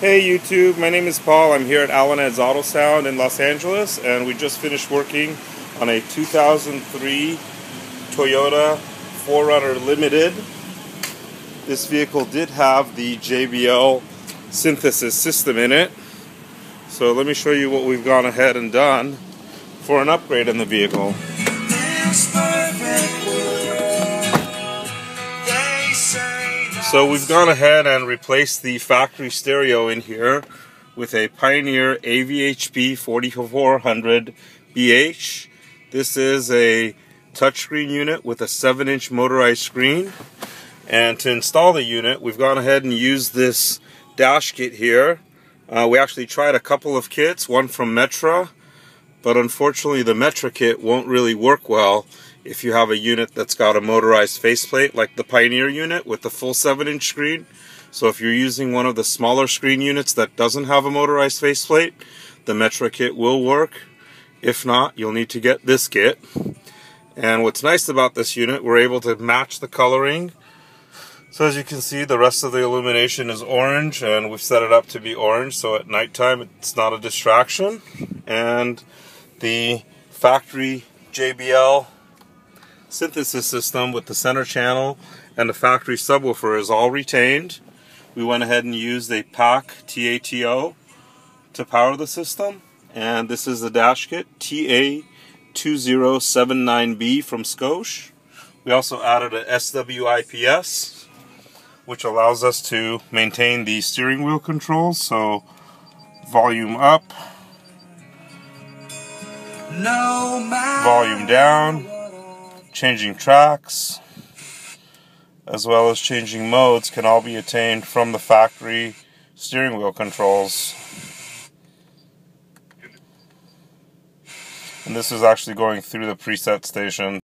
Hey YouTube, my name is Paul. I'm here at Allen Ed's Auto Sound in Los Angeles, and we just finished working on a 2003 Toyota 4Runner Limited. This vehicle did have the JBL synthesis system in it, so let me show you what we've gone ahead and done for an upgrade in the vehicle. So we've gone ahead and replaced the factory stereo in here with a Pioneer AVHP 4400BH. This is a touchscreen unit with a 7-inch motorized screen. And to install the unit, we've gone ahead and used this dash kit here. We actually tried a couple of kits, one from Metra, but unfortunately the Metra kit won't really work well if you have a unit that's got a motorized faceplate like the Pioneer unit with the full 7-inch screen. So if you're using one of the smaller screen units that doesn't have a motorized faceplate, the Metra kit will work. If not, you'll need to get this kit. And what's nice about this unit, we're able to match the coloring. So as you can see, the rest of the illumination is orange, and we've set it up to be orange, so at nighttime it's not a distraction. And the factory JBL synthesis system with the center channel and the factory subwoofer is all retained. We went ahead and used a PAC TATO to power the system, and this is the dash kit TA2079B from Scosche. We also added a SWIPS, which allows us to maintain the steering wheel controls, so volume up, volume down, changing tracks, as well as changing modes can all be attained from the factory steering wheel controls. And this is actually going through the preset station.